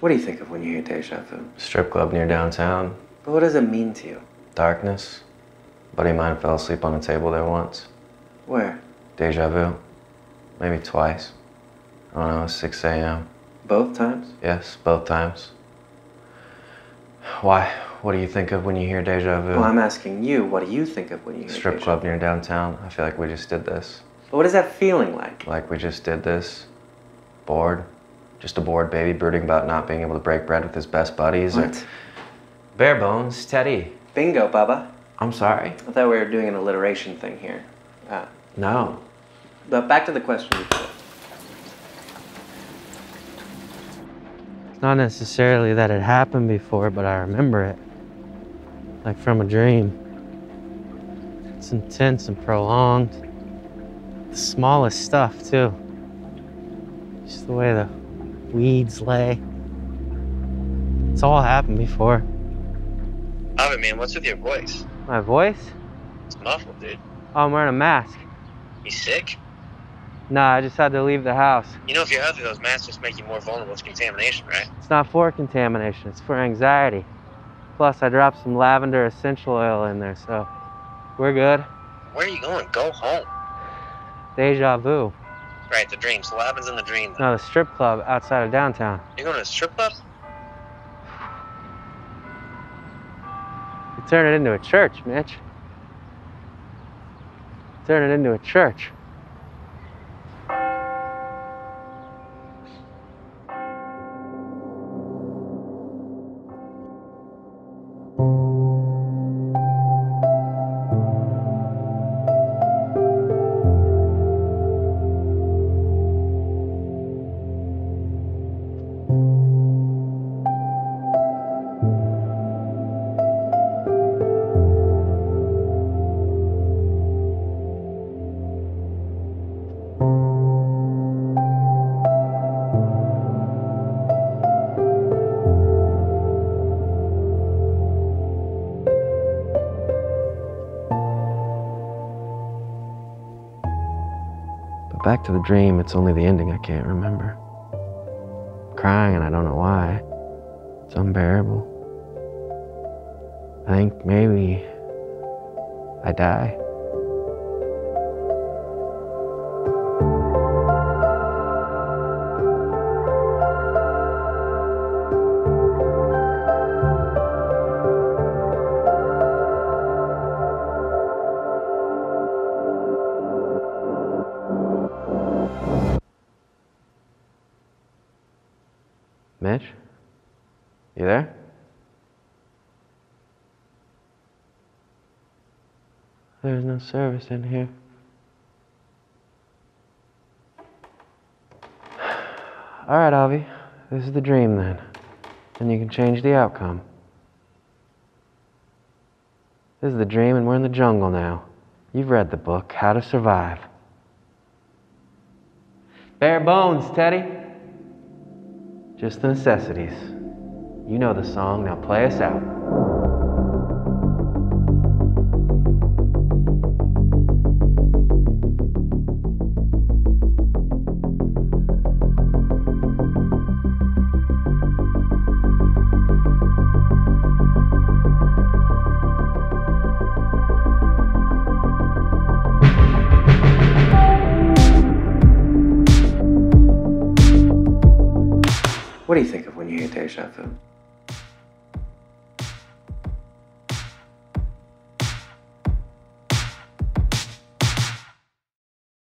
What do you think of when you hear deja vu? Strip club near downtown. But what does it mean to you? Darkness. Buddy of mine fell asleep on a table there once. Where? Deja vu. Maybe twice. I don't know, 6 a.m. Both times? Yes, both times. Why? What do you think of when you hear deja vu? Well, I'm asking you, what do you think of when you hear deja vu? Strip club near downtown. I feel like we just did this. But what is that feeling like? Like we just did this. Bored. Just a bored baby brooding about not being able to break bread with his best buddies. What? Or... bare bones, Teddy. Bingo, Bubba. I'm sorry. I thought we were doing an alliteration thing here. No. But back to the question before. It's not necessarily that it happened before, but I remember it. Like from a dream. It's intense and prolonged. The smallest stuff, too. Just the way the weeds lay. It's all happened before. Avi, man, what's with your voice? My voice? It's muffled, dude. Oh, I'm wearing a mask. You sick? Nah, I just had to leave the house. You know, if you're healthy, those masks just make you more vulnerable to contamination, right? It's not for contamination, it's for anxiety. Plus, I dropped some lavender essential oil in there, so we're good. Where are you going? Go home. Deja vu. Right, the dream. So what happens in the dream? No, the strip club outside of downtown. You're going to a strip club? You turn it into a church, Mitch. Turn it into a church. Back to the dream, it's only the ending I can't remember. I'm crying and I don't know why. It's unbearable. I think maybe I die. Mitch? You there? There's no service in here. Alright, Avi. This is the dream then. And you can change the outcome. This is the dream and we're in the jungle now. You've read the book, How to Survive. Bare bones, Teddy. Just the necessities. You know the song, now play us out. What do you think of when you hear deja vu?